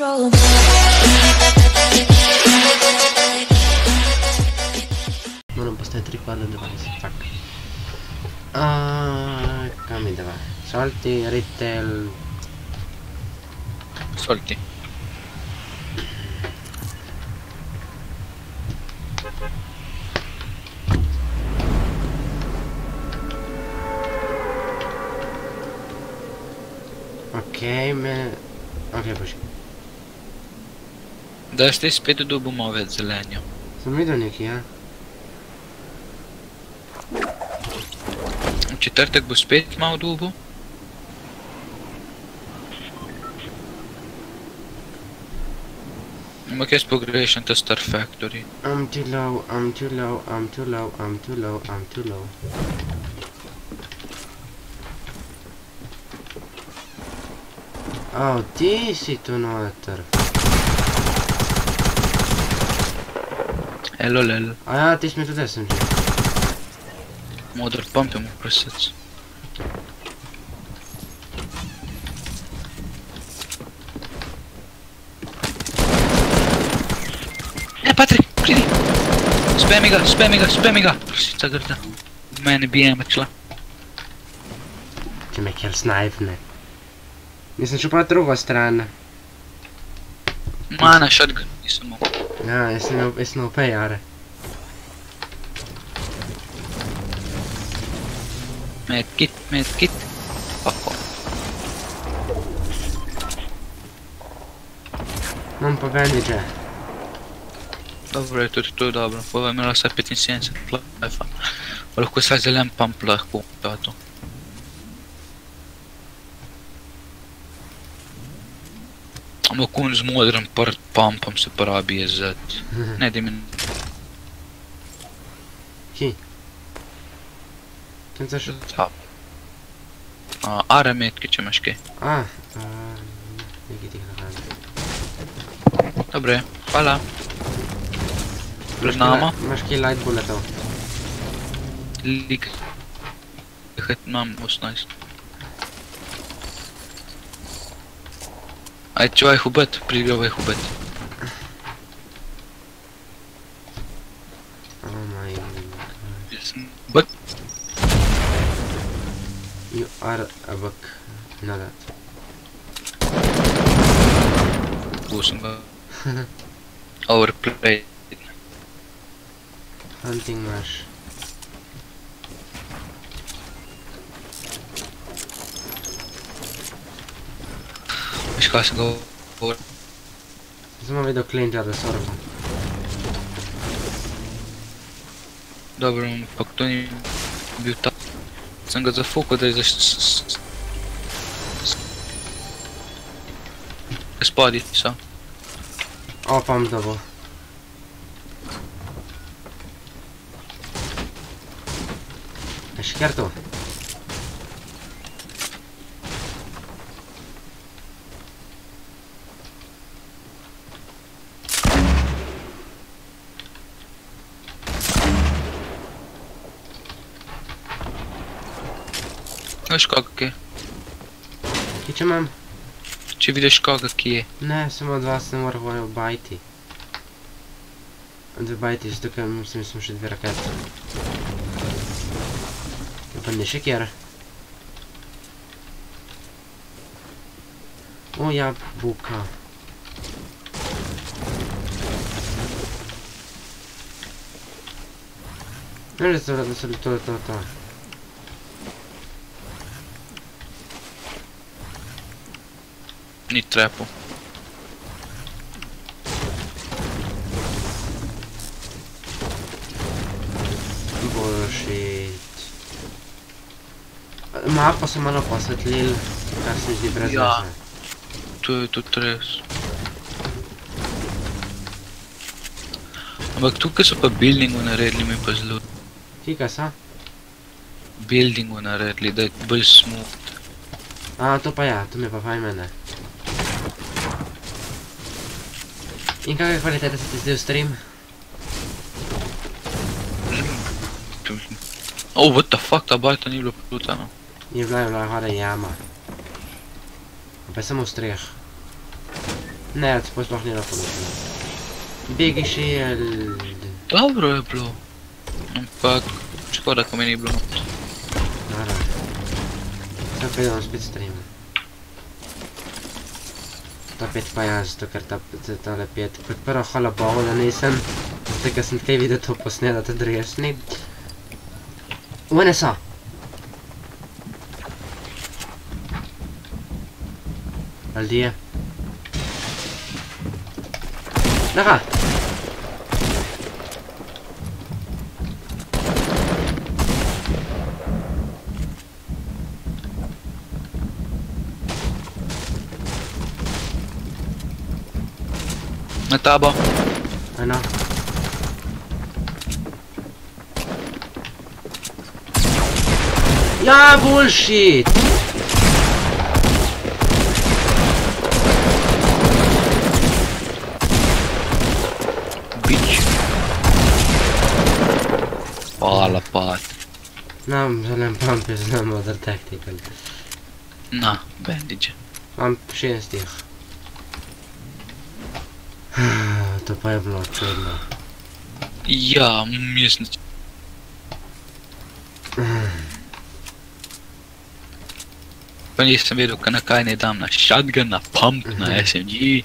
control. Nu, nu pot stai tricodă de bani să fac. Cam undeva. Solti, retail. Solti. Ok, poți. Da, știi, spre tu bum aveți zelenia. Să mi dă nechia. Четвъртък го спеят малко дълго. Макес погрешната Star Factory. I'm too low, I'm too low, I'm too low, I'm too low, I'm too low. Oh, ti si tu noater. Hello, hello. Ah, ti si mi tu desem. Model pump am presets. Patrick, pridi. Spami ga. Prosica grda. Mene bijema čla. Ti me kjer snajpne. Nisam čuo pa druga strana. Ma, na shotgun nisam mogo. Ja, jesam opet jare. Medkit. Mam pa bandage'a. Dobro je tudi to dobro, pa vam je imela vsaj 75 life-a. Pa lahko vsaj zelen pump lahko da to. Amo kun z modrem pumpom se porabi jezati. Ne, da mi... Ki? Când ți-aș uita? Are medkit, ce mașchi. Medkit-i hrabi. Dobre, hvala. Poznamo. Imaš kaj light bulletov? Lik. Kaj imam 18. Aj, čuvaj hubet, prigravaj hubet. Oh my god. Buck? You are a buck. Not that. Pusem ga. Overplay. Hunting mash. Mișcă ca să go. Să mă vedo cleange-a de sorba. Dobro, pa kdo ni bil tam. Sem ga zafukal, da je za... Spadi, so. Opam, da bo. Ești chiar tu? Veš kakak je? Kaj če imam? Če vidiš kakak je? Ne, samo od vas ne morajo bajti. Dve bajti, zato ker mislim, smo še dve rakete. Pa ne še kjer. O, jabuka. Ne, da so li to. Ni trepu. Bullshit. Mapo so malo posvetlili, kar se mi zdi brez veze. Ja, to je tudi res. Ampak tukaj so pa buildingu naredili, mi pa zelo. Kika so? Buildingu naredili, da je bolj smooth. To pa ja, to mi pa fajn mene. In kakaj kvaliteta se ti zdel stream? Oh, what the fuck, ta bajta ni bilo plutano. Je bila hoda jama. Pa je samo streh. Ne, îți poți dohni la folos. Bieghi și el... Da, bro, e blu. Ce pot dacă meni e blu? Arată. Da, pe eu am spus stream. Tāpēc jāsaka, ka tā lepieta pat par ahala baula nesen. Tā kā esmu tevi da to pasniedāt driesnību. Un esā! Aldie! Nākā! Na taba. Ana. Yeah, bullshit. Bitch. Pala pat. N-am să le pampez, n-am other tactical. Na, bandage. Am și în stih. După aia vă luați urmă. Ia, mi-ești nici... Până să vedu că na kai ne dam na shotgun, na pump, na SMG.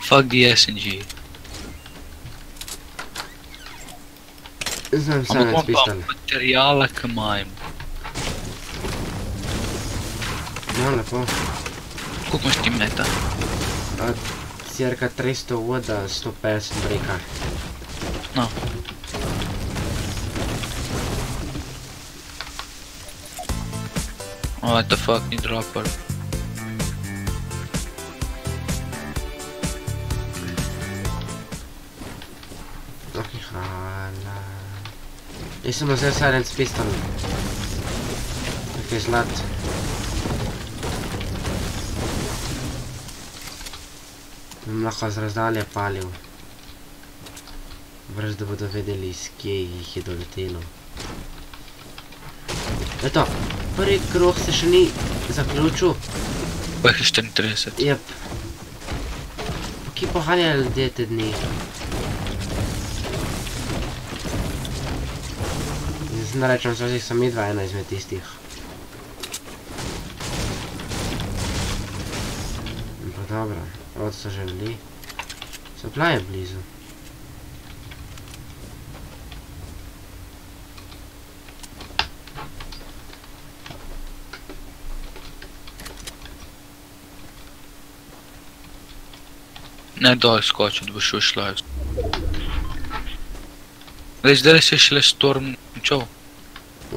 Fuck the SMG. Am cumpărat materială că mai am. Nu le pot. Cum știm neta? Circa 300 вода, 100 PS брейка. No. What the fuck, ni dropper. Okay, hala. This is a silenced pistol. Okay, it's not. Im lahko z razdalje palil, brez da bodo vedeli, iz kje jih je doletelo. Eto, prvi krog se še ni zaključil. Beh je 34. Jep. Ki pohanja ljudje te dni? Zdaj ne rečem, so vseh sami dva, ena izmed tistih. Pa dobro. Od so že bili. Supply je blizu. Ne daj skočit, boš ušla. Zdaj zdaj se šele storm... Čau.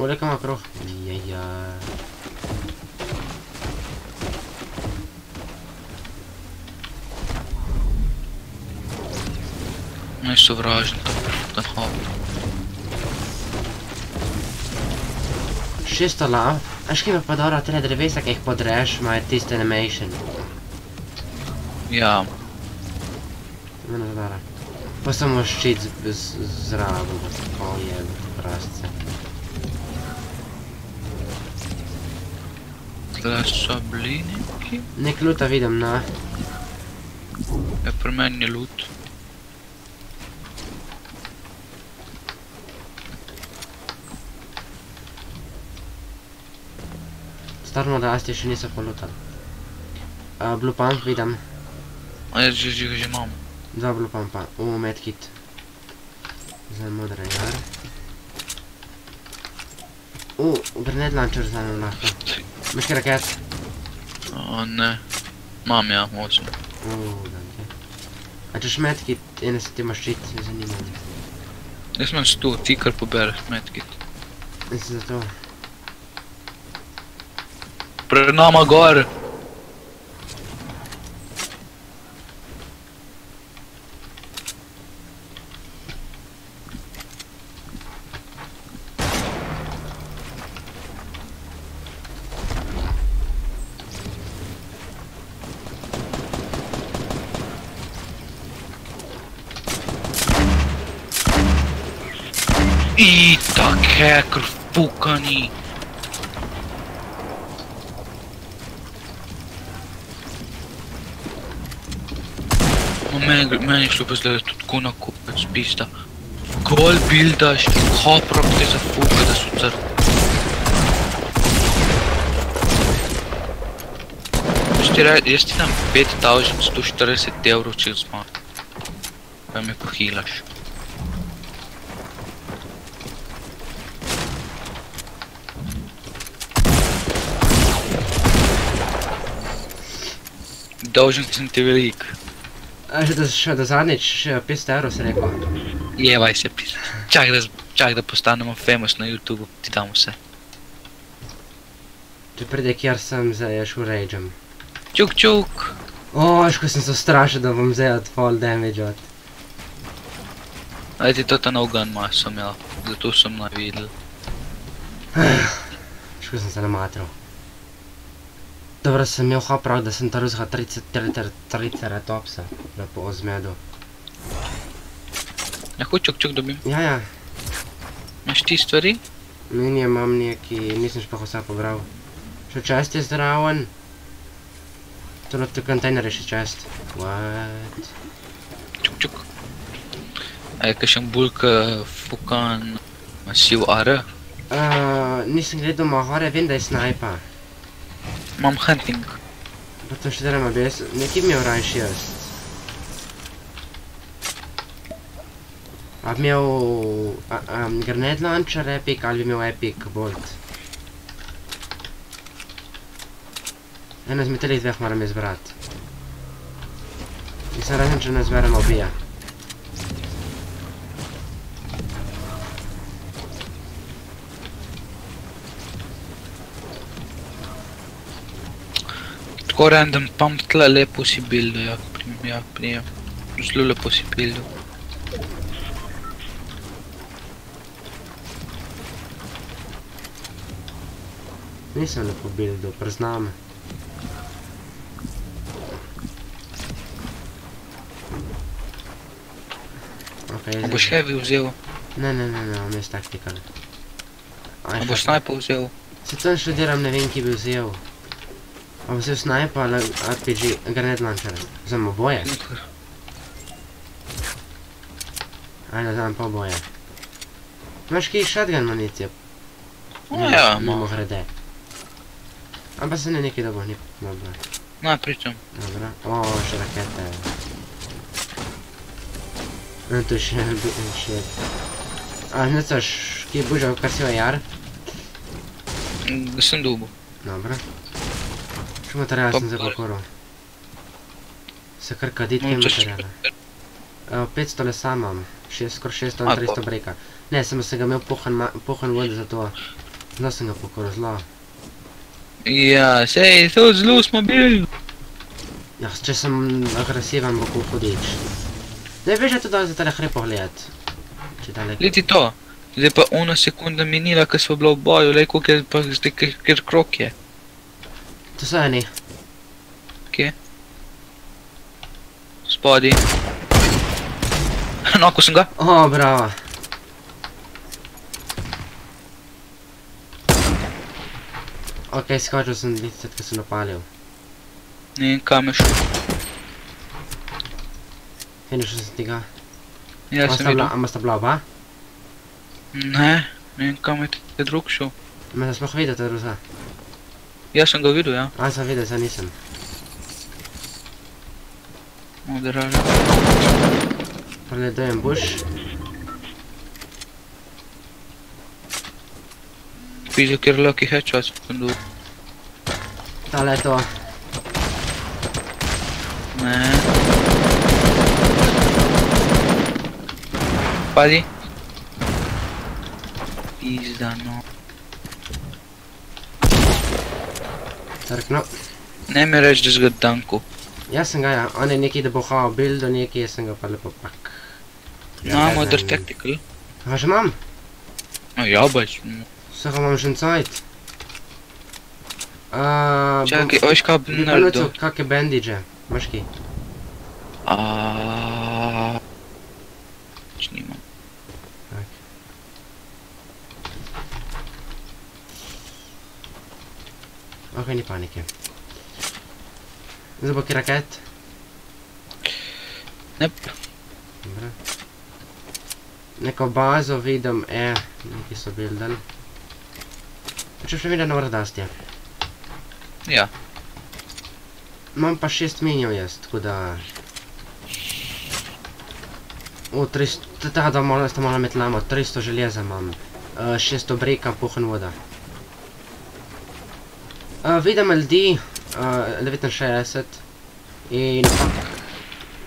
Olej kam akroh. Jaja. Мой совражник, да хап. 600 лав. Аж кива подора 3 древеса, ка их подрежеш, ма е test animation. Ja. Мене задара. Па само щит зраво, о е, прасце. Клаша блиники. Нек лута видам на. Е при мен не лут. Arma de astea și nu s-a folosit. Blue pump, vedem. Aici am. Da, blue pump. Un medkit. Zan modră iar. Grenade launcher zanul ăsta. Mișcă rachetă. Oh, ne. Mam ia, moș. Da, ok. Aici medkit, în este mașit, zanimă. Deci mă stau ticker pe ber medkit. Este tot. Prenome agora! Eita, hacker, fucani! managed to poslali tako na kopec pista. Gol buildaš, hop rob te zafuga, da so crk. Jaz ti dam 5140 € čez zman. Pa mi pohilaš. Dolžen sem ti velik. Še do zadnjič, še 500 € si rekel. Jevaj se, pisa. Čak, da postanemo famous na YouTube, ti dam vse. Če pride, kjer sem, zdaj ješ v rage'em. Čuk, čuk! Oš, ko sem se strašil, da bom zdaj od fall damage-ot. Ajde, ti tota nov gun maš sem imel, zato sem navidel. Oš, ko sem se namatral. Dobro, sem imel hop prav, da sem taruzgal triceratopsa, da po ozmedu. Lahko čuk dobim? Ja. Imaš ti stvari? Meni je imam neki, nisem špah vsa pobral. Še čast je zdraven. To na kontejner je še čast. What? Čuk. A je kakšen bulk fukan masiv AR? Nisem gledal mahore, vem, da je snajpa. Imam hunting. Potem še delamo bez, nekaj bi imel rajši jaz. A bi imel grenade launcher epic ali bi imel epic bolt. Eno izmed teh dveh moram izbrati. Mislim, razen če ne izberem obija. Tako random pump tle lepo si buildo, ja, prijem. Zelo lepo si buildo. Nisem lepo buildo, priznam. A boš heavy vzel? Ne, on je s taktikali. A boš sniper vzel? Se tam študiram, ne vem, ki bi vzel. A vzel sniper ali RPG, granat launcher, vzem oboje? Ajde, vzem pa oboje. Imaš kaj shotgun municije? Ja, imamo. Ampak se ne nekaj dobo, ni dobro. No, pričam. Dobro, ooo, še rakete. No, to je še... A, ne coš, ki je bužal, kar si vajar? Sem dubo. Dobro. Še materijal sem zapakoril. Se kar kadit, kaj materijala? 500 lesa imam. Skor 600 in 300 breka. Ne, sem se ga imel pohan vode, zato zelo sem ga pokoril, zelo. Ja, sej, to zelo smo bili. Ja, če sem agresivan, bo kol hodič. Zdaj veš, da to dal za tale hre pogledati. Leti to. Zdaj pa ona sekunda minila, ko smo bila v boju. Lej, kjer krok je. To so eni. Kje? Spodi. No, ko sem ga. O, bravo. Ok, skočil sem 20, ko sem napalil. Ne, kam je šel? Finiš sem tega. Ja, sem videl. Ama sta bila oba? Ne, kam je te drug šel. Me smo videl, te druza. Ja, sem ga videl, ja. A, sem videl, zdaj nisem. Odražen. Preledujem buš. Pizel, kjer lucky headshot sem dol. Tale je to. Ne. Padi. Izdano. Crkno. Ne mi reč, da si ga tanko. Jaz sem ga, ja. On je nekaj, da bo hval buildo nekaj, jaz sem ga pa lepo pak. No, modr tactical. Ga še imam? Ja, baj. Vse ga imam še ncajt. Čakaj, ojš kaj bi naredil. Bi pa nočil kakve bandiže. Imaš kaj? Nič nimam. Ok, ni panike. Zdaj bo ki raket? Yep. Dobre. Neko bazo vidim, neki so builden. Počeš še videti na vrdastje? Ja. Imam pa 6 minijev jaz, tako da... O, 300, tako da sta malo med lamo, 300 željeza imam. 600 breka, puhen voda. Vidim LD, 69. In pak...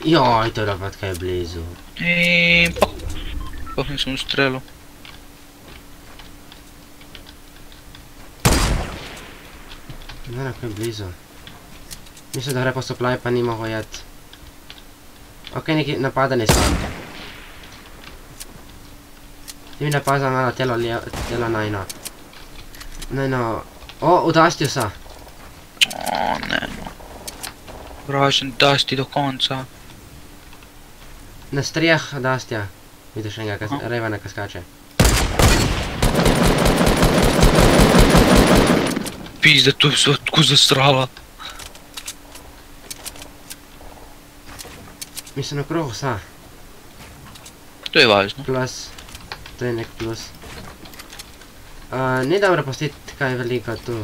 Joj, to je napad, kaj je blizu. In pak... Pak nisem strelil. Ne, nekaj je blizu. Mislim, da gre po supply, pa nima ho jet. Ok, neki napadani so. Ti mi napada na telo najno. Najno... O, v Dusty vsa. O, ne no. Vražen Dusty do konca. Na strijah Dustyja. Vidiš enega Ravena, ki skače. Pizda, to so tako zastrala. Mislim, na krohu vsa. To je važno. Plus. To je nek plus. Ni dobro postiti kaj veliko tu.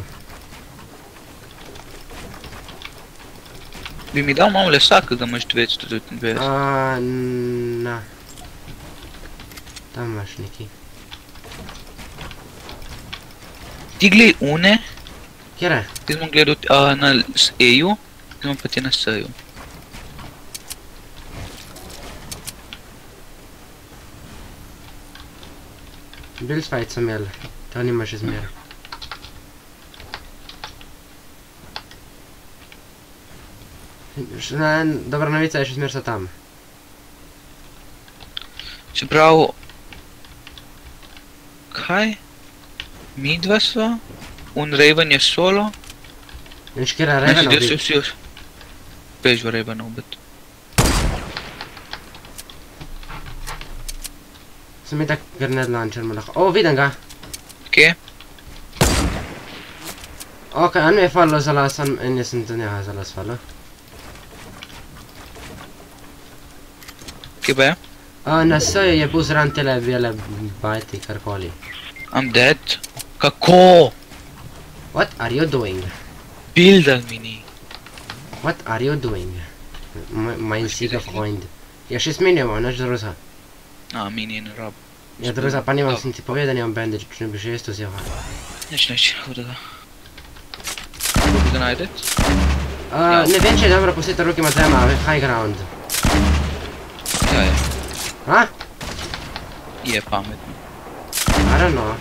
Bi mi dal malo lesa, ki ga imaš 220? Na. Tam imaš neki. Ti glej une. Kjera? Ti smo gledali na E-ju, imam pa ti na S-ju. Build fight sem imel, to nimaš izmera. Dobra novica je, še izmer so tam. Čeprav... Kaj? Mi dva sva? Un Raven je solo? In škera Raven obit. Bež v Raven obit. Sem je tak grenad launcher mu lahko. O, vidim ga! Kje? Ok, on mi je falil za las, in jaz sem do njega za las falil. Kje pa je? Na S-ju je bil zran tele bele bajti, karkoli. I'm dead? Kako? What are you doing? Builder mini. What are you doing? Mine seek a coin. Ja, še smenjamo, naš druza. A, mini in rob. Ja, druza, pa nimam sem ti povedal, nimam bandage, če ne bi že jaz to zjeval. Neč, hodega. Kako ga najdete? Ne vem, če je dobro posjeti roke ima dema, high ground. Ja, je. Ha? Je pametno. I don't know.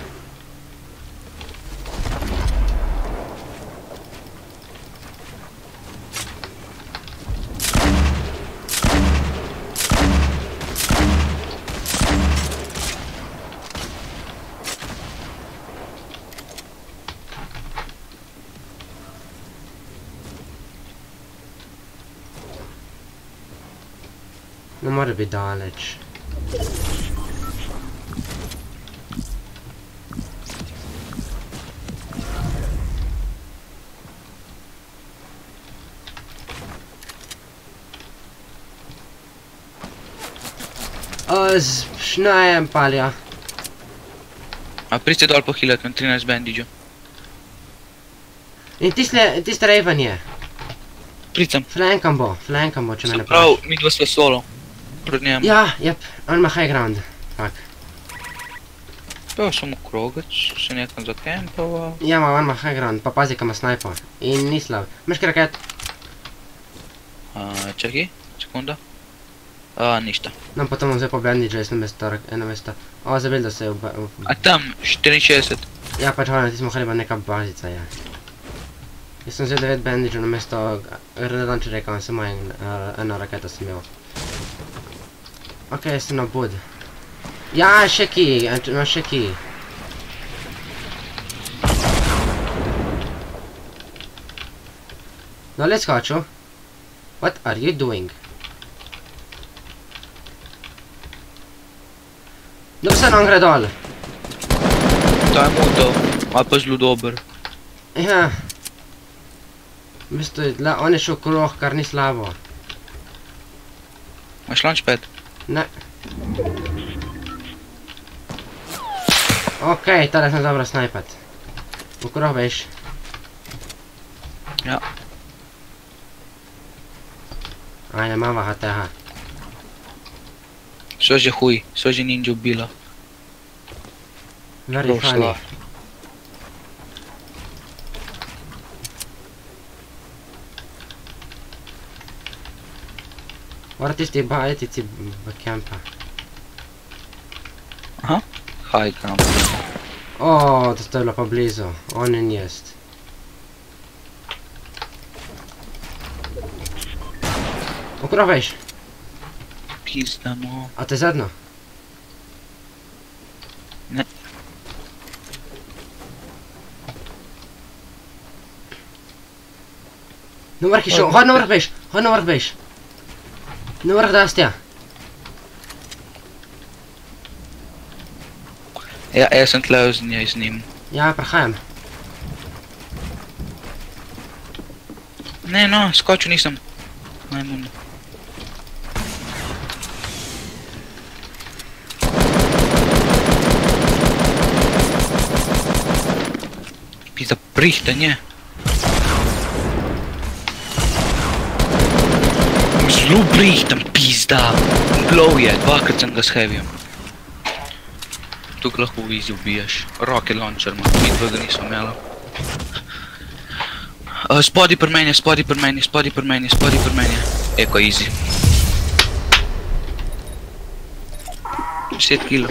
Ne more biti daleč. Šnajem palja. A priste dol pohilat, imam 13 bandižev. In tiste Raven je. Pricem. Flankam bo, če me ne praviš. Sem prav, mi dva sva solo. Ja, jep, on ima high ground, tak. Pel sem v krogač, se nekam zakempava. Ja, on ima high ground, pa pazi, ko ima snajpo. In ni slab. Imaš kaj raket? Čaki, sekunda. Ništa. Nam potem bom zdaj po bandage, jaz eno mesto. O, zabildo se je v... A tam, 64. Ja, pač hvala, ti smo hreba neka bazica, ja. Jaz sem zdaj 9 bandage, na mesto... Redan če rekam, samo eno raketo sem imel. Ok, jaz sem na bod. Ja, še ki, no še ki. No, let's skočil. What are you doing? No, vse nam gre dol. Ta je moto, ali pa zelo dober. Ja. V bistvu, on je šel kroh, kar ni slabo. Which launchpad? Ne. Okej, teraz na dobro snajpat. Pokrobeš. Ja. Ajde, mama HTH. So že huj, so že ninja ubila. Very funny. What is the bite? It's a camper. Aha, high camp. Oh, dostojno poblizu, onen jest. Ukrowisz. Pizda mu. A ty zadno? Nie. Numer kiszo, chodź numer wejść. Nu urc de astea. Ja, er sind Lausen, ja, ist nehmen. Ja, per gaan. Nee, no, skočiu nisam. Najmon. Pizda prihta, nie? Zelo prihtam, pizda! Blow je, dvakrat sem ga shevil. Tukaj lahko v izi ubijaš. Rocket launcher, man, vidva ga nisem imela. Spodi pri meni. Eko, izi. 10 kilo.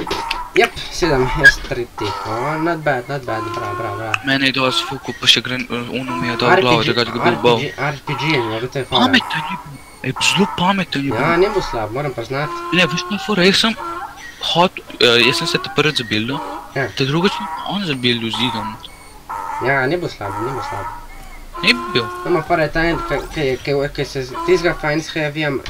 Jep, 7, jaz tretji. Oh, not bad, bravo. Mene je dovolj zfuku, pa še gren, ono mi je dal glavo, da ga je bil bol. RPG, ne gote je fora. Pametan je bil. Ej, zelo pameten je bil. Ja, ne bo slab, moram pa znati. Ne, veš na fora, jaz sem se te prvi zabildil, te drugo sem on zabildil zidom. Ja, ne bo slab. Ne bi bil. Nama fora je ta en, kaj se tizga fajn shevijam.